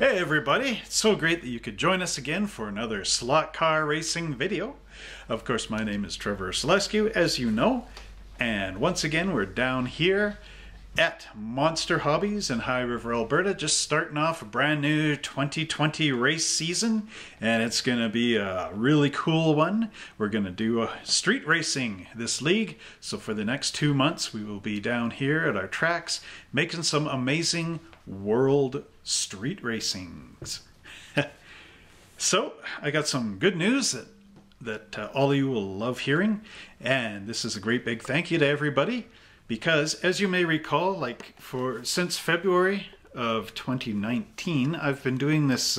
Hey everybody, it's so great that you could join us again for another slot car racing video. Of course, my name is Trevor Celescu, as you know, and once again we're down here at Monster Hobbies in High River, Alberta, just starting off a brand new 2020 race season, and it's going to be a really cool one. We're going to do street racing this league, so for the next 2 months we will be down here at our tracks making some amazing world street racings. So I got some good news that all of you will love hearing, and this is a great big thank you to everybody, because as you may recall, since February of 2019 I've been doing this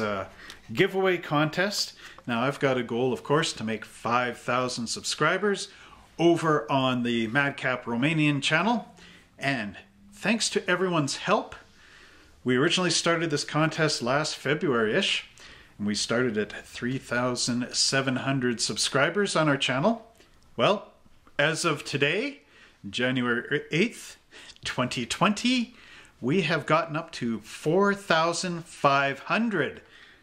giveaway contest. Now I've got a goal, of course, to make 5,000 subscribers over on the Madcap Romanian channel, and thanks to everyone's help. We originally started this contest last February-ish, and we started at 3,700 subscribers on our channel. Well, as of today, January 8th, 2020, we have gotten up to 4,500.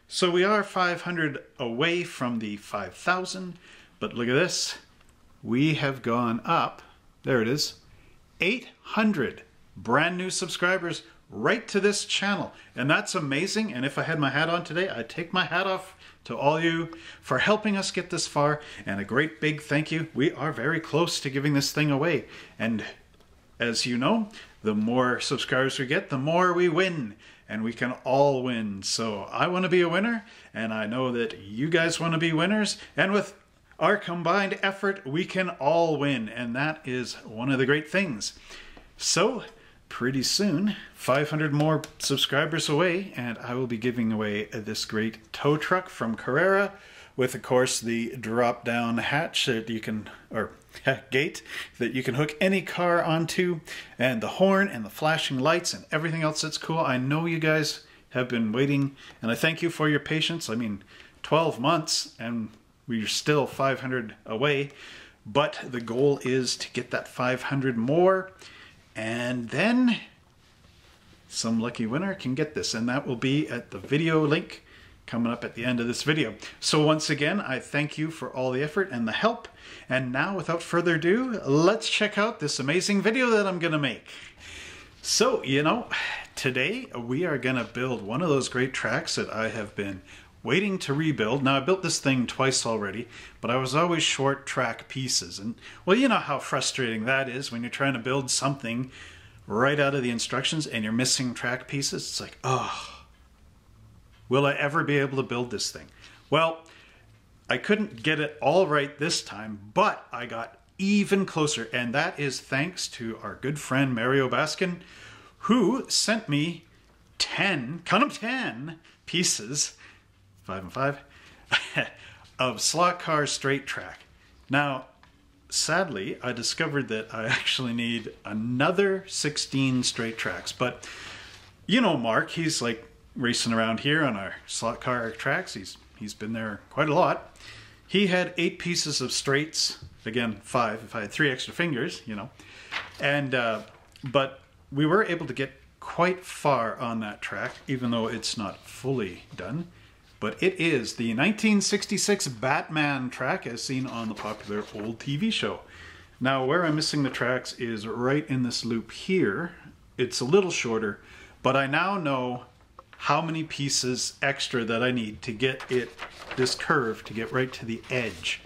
So we are 500 away from the 5,000, but look at this. We have gone up, there it is, 800 brand new subscribers right to this channel, and that's amazing. And if I had my hat on today, I'd take my hat off to all you for helping us get this far, and a great big thank you. We are very close to giving this thing away, and as you know, the more subscribers we get, the more we win, and we can all win. So I want to be a winner, and I know that you guys want to be winners, and with our combined effort we can all win, and that is one of the great things. So pretty soon, 500 more subscribers away, and I will be giving away this great tow truck from Carrera with, of course, the drop down hatch that you can, or gate that you can hook any car onto, and the horn and the flashing lights and everything else that's cool. I know you guys have been waiting, and I thank you for your patience. I mean, 12 months and we're still 500 away, but the goal is to get that 500 more. And then some lucky winner can get this, and that will be at the video link coming up at the end of this video. So once again, I thank you for all the effort and the help. And now, without further ado, let's check out this amazing video that I'm gonna make. So, you know, today we are gonna build one of those great tracks that I have been waiting to rebuild. Now, I built this thing twice already, but I was always short track pieces, and well, you know how frustrating that is when you're trying to build something right out of the instructions and you're missing track pieces. It's like, oh, will I ever be able to build this thing? Well, I couldn't get it all right this time, but I got even closer, and that is thanks to our good friend Mario Baskin, who sent me 10, count them, 10 pieces, 5 and 5, of slot car straight track. Now, sadly, I discovered that I actually need another 16 straight tracks, but you know Mark, he's like racing around here on our slot car tracks. He's been there quite a lot. He had 8 pieces of straights, again 5 if I had 3 extra fingers, you know, and but we were able to get quite far on that track, even though it's not fully done. But it is the 1966 Batman track as seen on the popular old TV show. Now, where I'm missing the tracks is right in this loop here. It's a little shorter, but I now know how many pieces extra that I need to get it, this curve, to get right to the edge.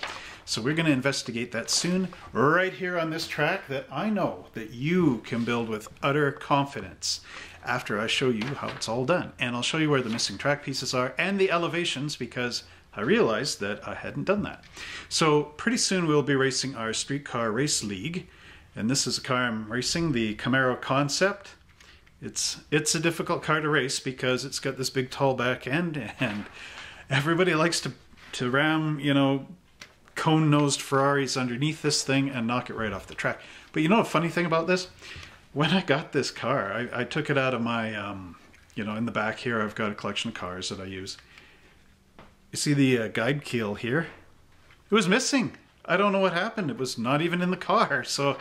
So we're going to investigate that soon, right here on this track that I know that you can build with utter confidence, after I show you how it's all done. And I'll show you where the missing track pieces are and the elevations, because I realized that I hadn't done that. So pretty soon we'll be racing our streetcar race league, and this is a car I'm racing, the Camaro Concept. It's a difficult car to race because it's got this big tall back end, and everybody likes to ram, you know, cone-nosed Ferraris underneath this thing and knock it right off the track. But you know a funny thing about this? When I got this car, I took it out of my, you know, in the back here, I've got a collection of cars that I use. You see the guide keel here? It was missing. I don't know what happened. It was not even in the car. So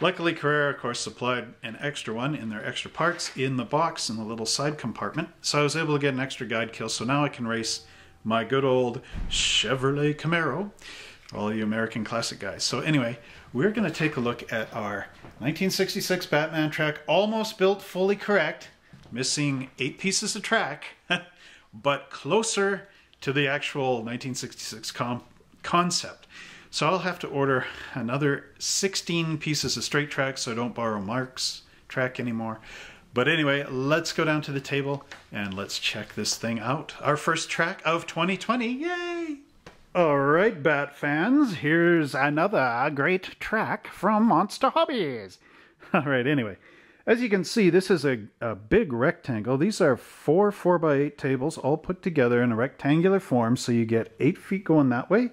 Luckily, Carrera, of course, supplied an extra one in their extra parts in the box in the little side compartment, so I was able to get an extra guide kill, so now I can race my good old Chevrolet Camaro, all you American classic guys. So anyway, we're going to take a look at our 1966 Batman track, almost built fully correct, missing 8 pieces of track, but closer to the actual 1966 concept. So I'll have to order another 16 pieces of straight track so I don't borrow Mark's track anymore. But anyway, let's go down to the table and let's check this thing out. Our first track of 2020, yay! All right, Bat fans, here's another great track from Monster Hobbies. All right, anyway, as you can see, this is a big rectangle. These are 4 4x8 tables all put together in a rectangular form, so you get 8 feet going that way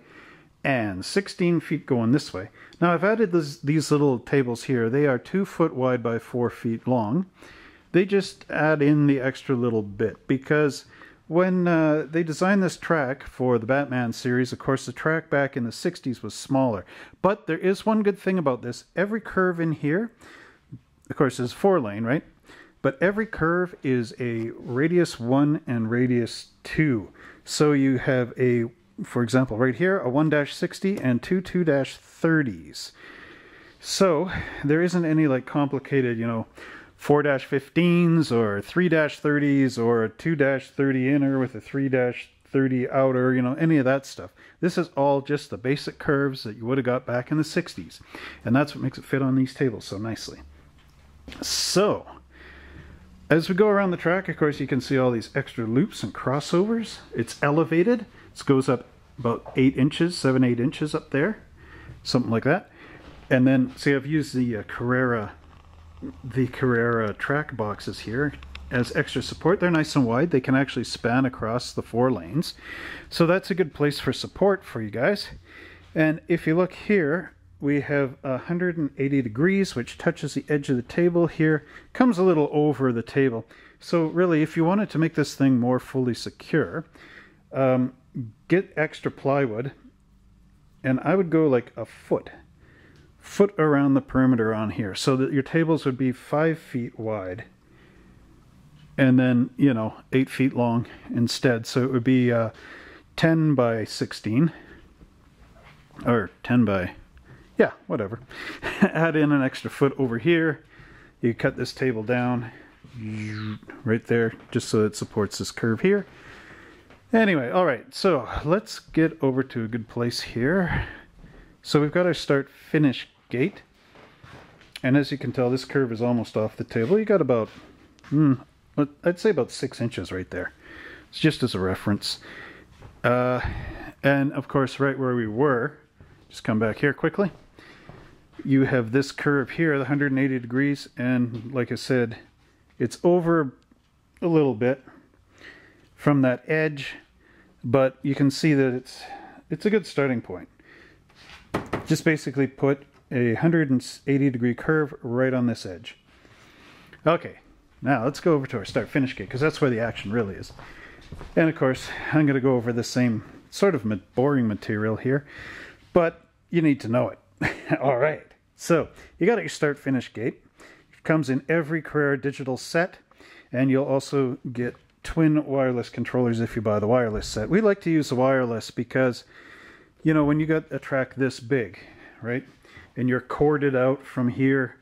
and 16 feet going this way. Now I've added these little tables here. They are 2 foot wide by 4 feet long. They just add in the extra little bit because when they designed this track for the Batman series, of course the track back in the 60s was smaller. But there is one good thing about this. Every curve in here, of course, is 4 lane, right? But every curve is a radius 1 and radius 2. So you have a, for example, right here, a 1-60 and two 2-30s. So there isn't any like complicated, you know, 4-15s or 3-30s or a 2-30 inner with a 3-30 outer, you know, any of that stuff. This is all just the basic curves that you would have got back in the 60s. And that's what makes it fit on these tables so nicely. So as we go around the track, of course, you can see all these extra loops and crossovers. It's elevated. It goes up about 8 inches, 7-8 inches up there, something like that. And then, see, I've used the Carrera track boxes here as extra support. They're nice and wide. They can actually span across the 4 lanes. So that's a good place for support for you guys. And if you look here, we have 180 degrees, which touches the edge of the table here, comes a little over the table. So really, if you wanted to make this thing more fully secure, get extra plywood, and I would go like a foot around the perimeter on here, so that your tables would be 5 feet wide, and then, you know, 8 feet long instead. So it would be 10 by 16, or 10 by... yeah, whatever. Add in an extra foot over here. You cut this table down right there just so it supports this curve here. Anyway, all right, so let's get over to a good place here. So we've got our start finish gate, and as you can tell, this curve is almost off the table. You got about I'd say about 6 inches right there. It's just as a reference. And of course, right where we were, just come back here quickly. You have this curve here, the 180 degrees, and like I said, it's over a little bit from that edge, but you can see that it's a good starting point. Just basically put a 180 degree curve right on this edge. Okay, now let's go over to our start finish gate, because that's where the action really is. And of course, I'm going to go over the same sort of boring material here, but you need to know it. All right, so you got your start finish gate. It comes in every Carrera digital set, and you'll also get twin wireless controllers if you buy the wireless set. We like to use the wireless because, you know, when you got a track this big, right, and you're corded out from here,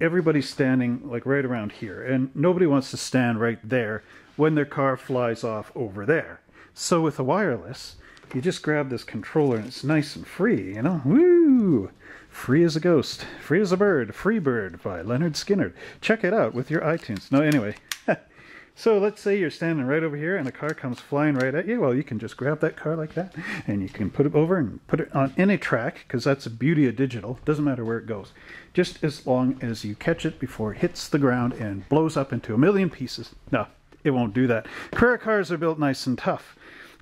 everybody's standing like right around here, and nobody wants to stand right there when their car flies off over there. So with the wireless, you just grab this controller and it's nice and free, you know? Woo! Free as a ghost. Free as a bird. Free Bird by Lynyrd Skynyrd. Check it out with your iTunes. No, anyway. So let's say you're standing right over here and a car comes flying right at you. Well, you can just grab that car like that and you can put it over and put it on any track, because that's the beauty of digital. Doesn't matter where it goes. Just as long as you catch it before it hits the ground and blows up into a million pieces. No, it won't do that. Carrera cars are built nice and tough.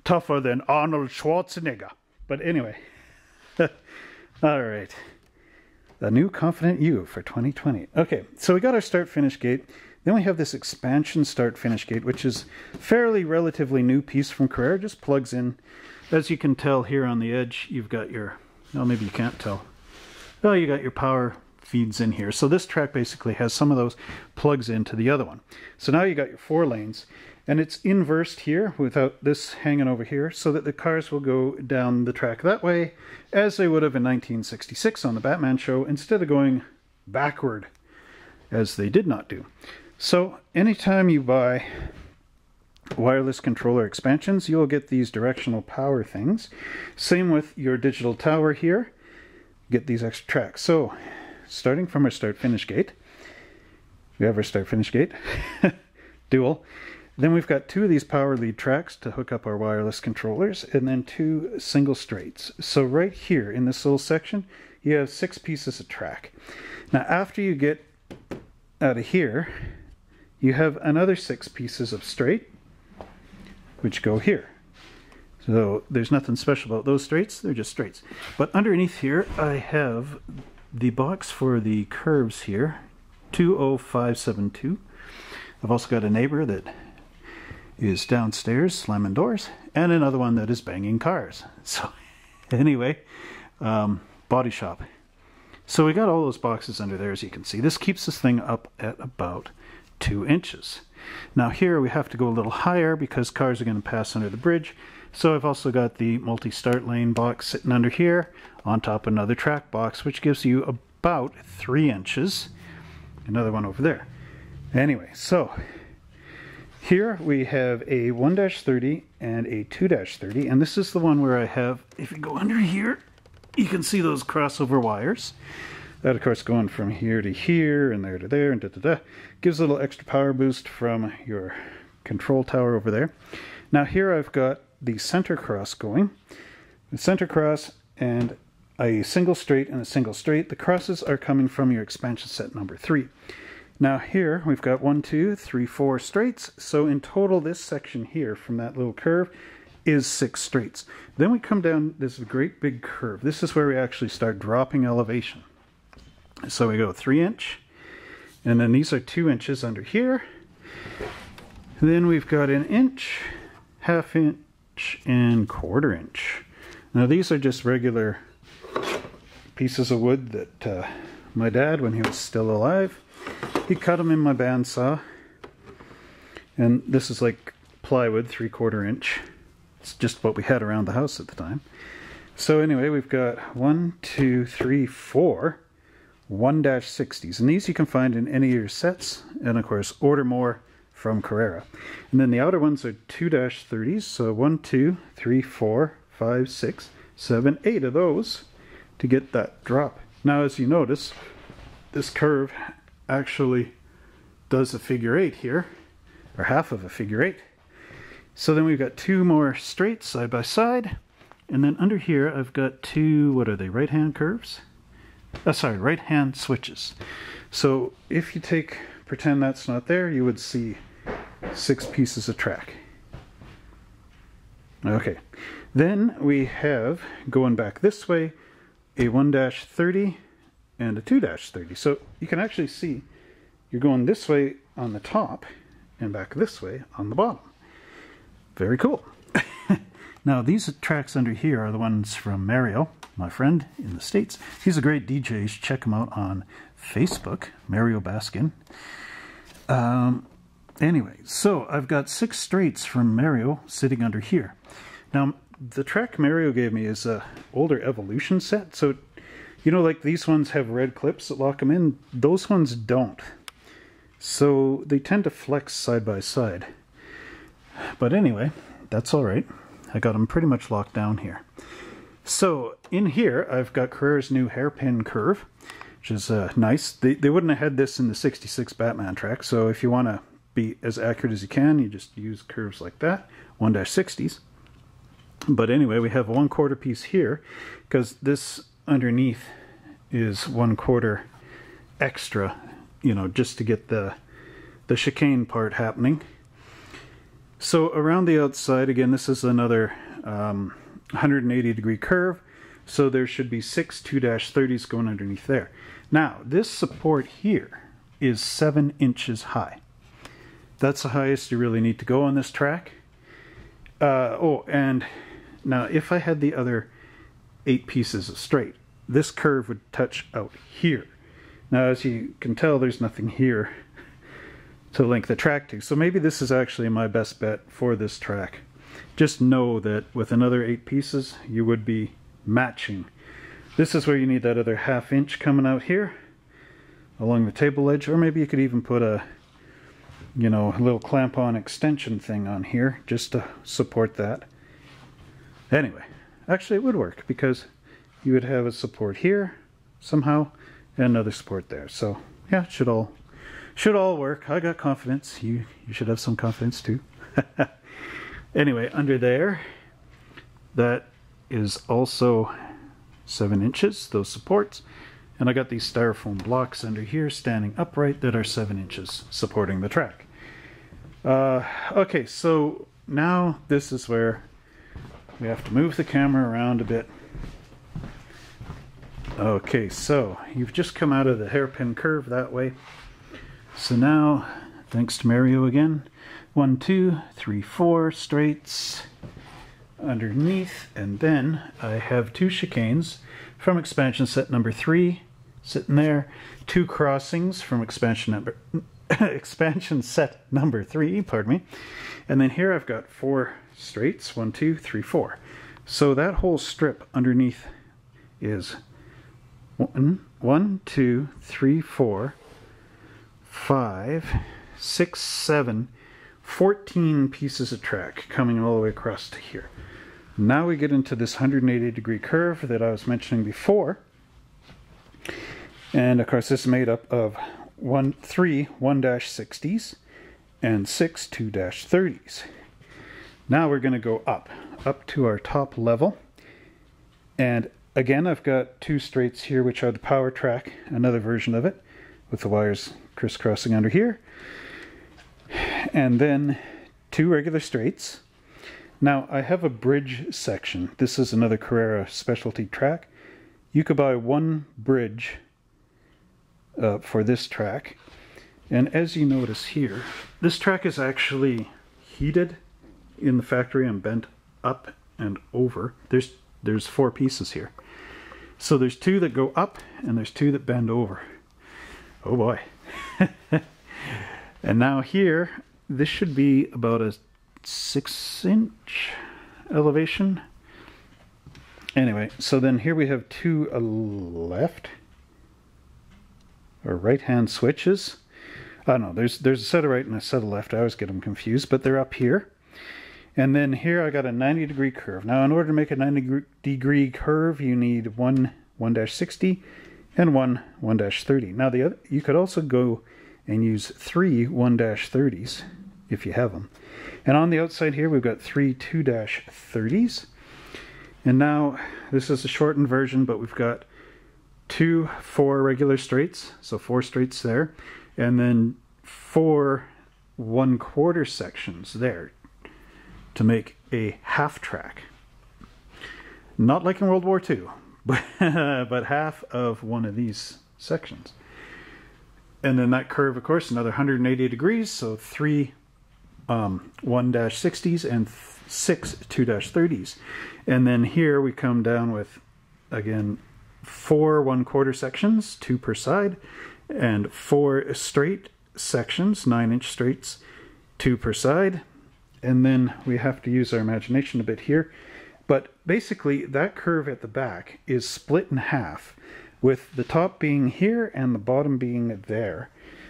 Tougher than Arnold Schwarzenegger. But anyway. All right. The new confident you for 2020. Okay, so we got our start-finish gate. Then we have this expansion start-finish gate, which is fairly relatively new piece from Carrera. Just plugs in. As you can tell here on the edge, you've got your... well, maybe you can't tell. Well, you got your power feeds in here. So this track basically has some of those plugs into the other one. So now you got your four lanes, and it's inversed here without this hanging over here, so that the cars will go down the track that way, as they would have in 1966 on the Batman show, instead of going backward, as they did not do. So anytime you buy wireless controller expansions, you'll get these directional power things. Same with your digital tower here, get these extra tracks. So starting from our start finish gate, we have our start finish gate, dual. Then we've got two of these power lead tracks to hook up our wireless controllers, and then two single straights. So right here in this little section, you have 6 pieces of track. Now after you get out of here, you have another 6 pieces of straight, which go here. So there's nothing special about those straights, they're just straights. But underneath here, I have the box for the curves here, 20572. I've also got a neighbor that is downstairs slamming doors, and another one that is banging cars. So anyway, body shop. So we got all those boxes under there, as you can see. This keeps this thing up at about 2 inches. Now here we have to go a little higher because cars are going to pass under the bridge. So I've also got the multi-start lane box sitting under here, on top of another track box, which gives you about 3 inches. Another one over there. Anyway, so here we have a 1-30 and a 2-30, and this is the one where I have, if you go under here, you can see those crossover wires. That, of course, going from here to here and there to there and da-da-da. Gives a little extra power boost from your control tower over there. Now here I've got the center cross going. The center cross and a single straight and a single straight. The crosses are coming from your expansion set number 3. Now here we've got 1, 2, 3, 4 straights. So in total this section here from that little curve is 6 straights. Then we come down this great big curve. This is where we actually start dropping elevation. So we go 3 inch, and then these are 2 inches under here. Then we've got 1 inch, 1/2 inch, and 1/4 inch. Now these are just regular pieces of wood that my dad, when he was still alive, he cut them in my bandsaw. And this is like plywood, 3/4 inch. It's just what we had around the house at the time. So anyway, we've got 1, 2, 3, 4. 1-60s, and these you can find in any of your sets, and of course order more from Carrera. And then the outer ones are 2-30s, so 1, 2, 3, 4, 5, 6, 7, 8 of those to get that drop. Now as you notice, this curve actually does a figure 8 here, or half of a figure 8. So then we've got 2 more straights side by side, and then under here I've got 2, what are they, right hand curves? Sorry, right hand switches. So if you take, pretend that's not there, you would see 6 pieces of track. Okay, then we have, going back this way, a 1-30 and a 2-30. So you can actually see you're going this way on the top and back this way on the bottom. Very cool. Now these tracks under here are the ones from Mario, my friend in the States. He's a great DJ. Check him out on Facebook, Mario Baskin. Anyway, so I've got 6 straights from Mario sitting under here. Now, the track Mario gave me is an older Evolution set. So, you know, like these ones have red clips that lock them in. Those ones don't. So they tend to flex side by side. But anyway, that's all right. I got them pretty much locked down here. So in here, I've got Carrera's new hairpin curve, which is nice. They wouldn't have had this in the 66 Batman track, so if you want to be as accurate as you can, you just use curves like that, 1-60s. But anyway, we have a 1/4 piece here, because this underneath is 1/4 extra, you know, just to get the chicane part happening. So around the outside, again, this is another 180-degree curve, so there should be 6 2-30s going underneath there. Now, this support here is 7 inches high. That's the highest you really need to go on this track. Oh, and now if I had the other 8 pieces of straight, this curve would touch out here. Now, as you can tell, there's nothing here to link the track to, so maybe this is actually my best bet for this track. Just know that with another 8 pieces, you would be matching. This is where you need that other ½ inch coming out here along the table edge, or maybe you could even put a, you know, a little clamp-on extension thing on here just to support that. Anyway, actually it would work because you would have a support here somehow and another support there. So yeah, it should all work. I got confidence. You should have some confidence too. Anyway, under there, that is also 7 inches, those supports. And I got these styrofoam blocks under here standing upright that are 7 inches supporting the track. Okay, so now this is where we have to move the camera around a bit. Okay, so you've just come out of the hairpin curve that way. So now, thanks to Mario again, 1, 2, 3, 4 straights underneath, and then I have 2 chicanes from expansion set number 3 sitting there, 2 crossings from expansion set number 3, pardon me, and then here I've got 4 straights, 1, 2, 3, 4. So that whole strip underneath is 1, 2, 3, 4, 5, 6, 7, 14 pieces of track coming all the way across to here. Now we get into this 180-degree curve that I was mentioning before. And of course this is made up of 3 1-60s and 6 2-30s. Now we're going to go up to our top level. And again, I've got 2 straights here which are the power track, another version of it, with the wires crisscrossing under here. And then 2 regular straights. Now, I have a bridge section. This is another Carrera specialty track. You could buy 1 bridge for this track. And as you notice here, this track is actually heated in the factory and bent up and over. There's 4 pieces here. So there's 2 that go up and there's 2 that bend over. Oh boy. And now here, this should be about a 6-inch elevation. Anyway, so then here we have 2 left or right-hand switches. Oh no, there's a set of right and a set of left. I always get them confused, but they're up here. And then here I got a 90-degree curve. Now in order to make a 90-degree curve, you need 1 1-60 and 1 1-30. Now the other, you could also go and use 3 1-30s if you have them. And on the outside here, we've got 3 2-30s. And now this is a shortened version, but we've got 2 4 regular straights, so 4 straights there, and then 4 1/4 sections there to make a half track. Not like in World War II, but half of one of these sections. And then that curve, of course, another 180 degrees, so 3 1-60s and 6 2-30s. And then here we come down with, again, 4 1/4 sections, 2 per side, and 4 straight sections, 9-inch straights, 2 per side. And then we have to use our imagination a bit here. But basically, that curve at the back is split in half, with the top being here and the bottom being there.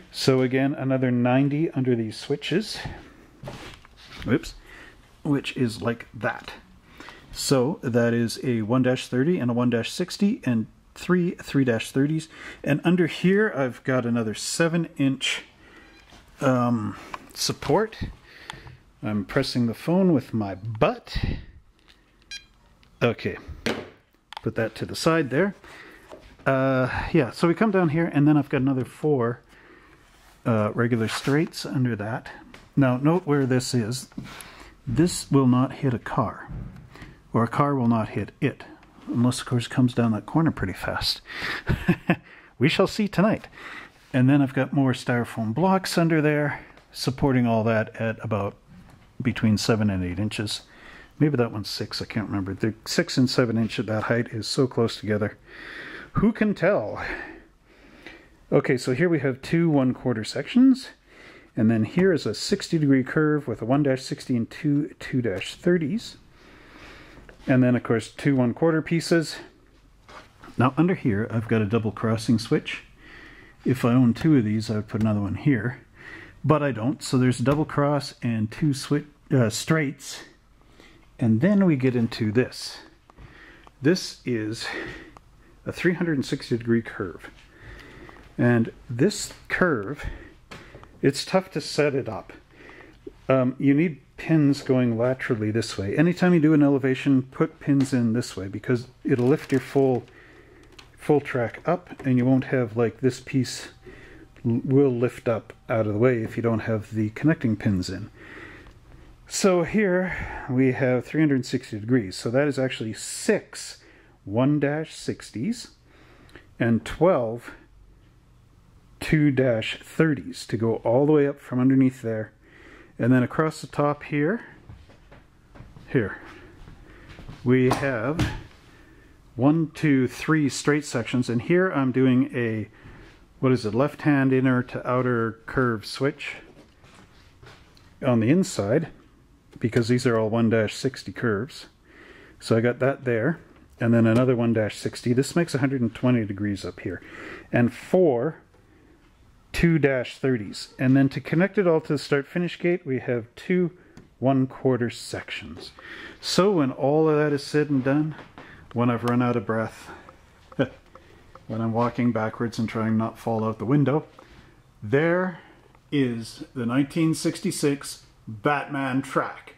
So again, another 90 under these switches. Oops, which is like that. So that is a 1-30 and a 1-60 and 3 3-30s. And under here, I've got another 7-inch support. I'm pressing the phone with my butt. Okay, put that to the side there. Yeah, so we come down here, and then I've got another 4 regular straights under that. Now, note where this is. This will not hit a car, or a car will not hit it, unless, of course, it comes down that corner pretty fast. We shall see tonight. And then I've got more styrofoam blocks under there, supporting all that at about between 7 and 8 inches. Maybe that one's 6, I can't remember. The 6 and 7 inch at that height is so close together. Who can tell? Okay, so here we have 2 1/4 sections, and then here is a 60-degree curve with a 1-60 and two 2-30s, and then of course 2 1/4 pieces. Now under here I've got a double crossing switch. If I own 2 of these I would put another one here, but I don't, so there's a double cross and 2 straights, and then we get into this. This is a 360-degree curve, and this curve, it's tough to set it up. You need pins going laterally this way. Anytime you do an elevation, put pins in this way, because it'll lift your full track up, and you won't have, like, this piece will lift up out of the way if you don't have the connecting pins in. So here we have 360 degrees. So that is actually 6 1-60s and 12 2-30s to go all the way up from underneath there. And then across the top here, we have 1, 2, 3 straight sections. And here I'm doing a, what is it, left-hand inner to outer curve switch on the inside, because these are all 1-60 curves. So I got that there, and then another 1-60. This makes 120 degrees up here, and 4 2-30s. And then to connect it all to the start-finish gate, we have 2 1/4 sections. So when all of that is said and done, when I've run out of breath, when I'm walking backwards and trying not to fall out the window, there is the 1966 Batman track.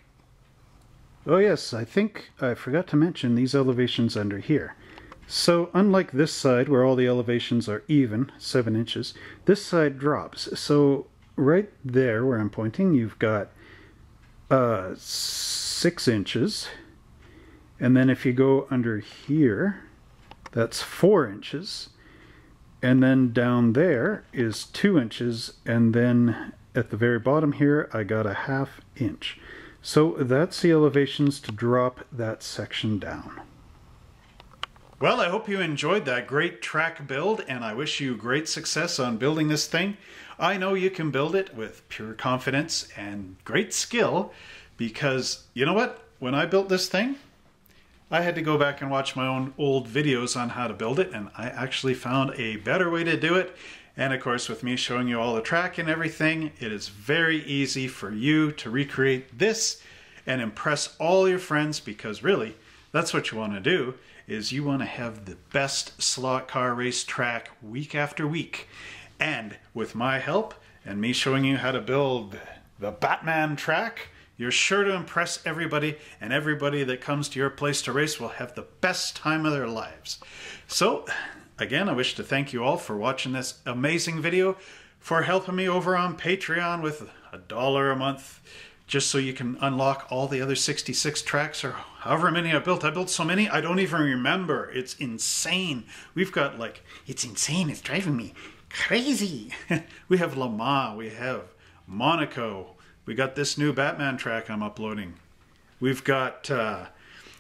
Oh yes, I think I forgot to mention these elevations under here. So unlike this side where all the elevations are even, 7 inches, this side drops. So right there where I'm pointing, you've got 6 inches. And then if you go under here, that's 4 inches. And then down there is 2 inches. And then at the very bottom here, I got a 1/2 inch. So that's the elevations to drop that section down. Well, I hope you enjoyed that great track build, and I wish you great success on building this thing. I know you can build it with pure confidence and great skill, because you know what? When I built this thing, I had to go back and watch my own old videos on how to build it, and I actually found a better way to do it. And of course, with me showing you all the track and everything, it is very easy for you to recreate this and impress all your friends, because really, that's what you want to do, is you want to have the best slot car race track week after week. And with my help and me showing you how to build the Batman track, you're sure to impress everybody, and everybody that comes to your place to race will have the best time of their lives. So again, I wish to thank you all for watching this amazing video, for helping me over on Patreon with $1 a month, just so you can unlock all the other 66 tracks, or however many I built. I built so many, I don't even remember. It's insane. We've got, like, it's insane. It's driving me crazy. We have Le Mans. We have Monaco. We got this new Batman track I'm uploading. We've got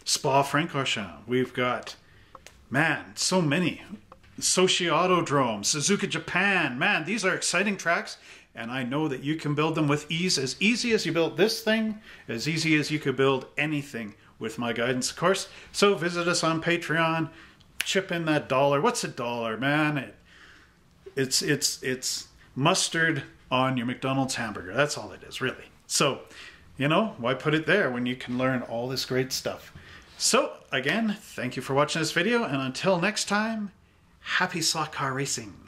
Spa-Francorchamps. We've got, man, so many. Sochi Autodrome, Suzuka, Japan. Man, these are exciting tracks. And I know that you can build them with ease, as easy as you built this thing, as easy as you could build anything with my guidance, of course. So visit us on Patreon, chip in that $1. What's a $1, man? It's mustard on your McDonald's hamburger. That's all it is, really. So, you know, why put it there when you can learn all this great stuff? So again, thank you for watching this video, and until next time, happy slot car racing.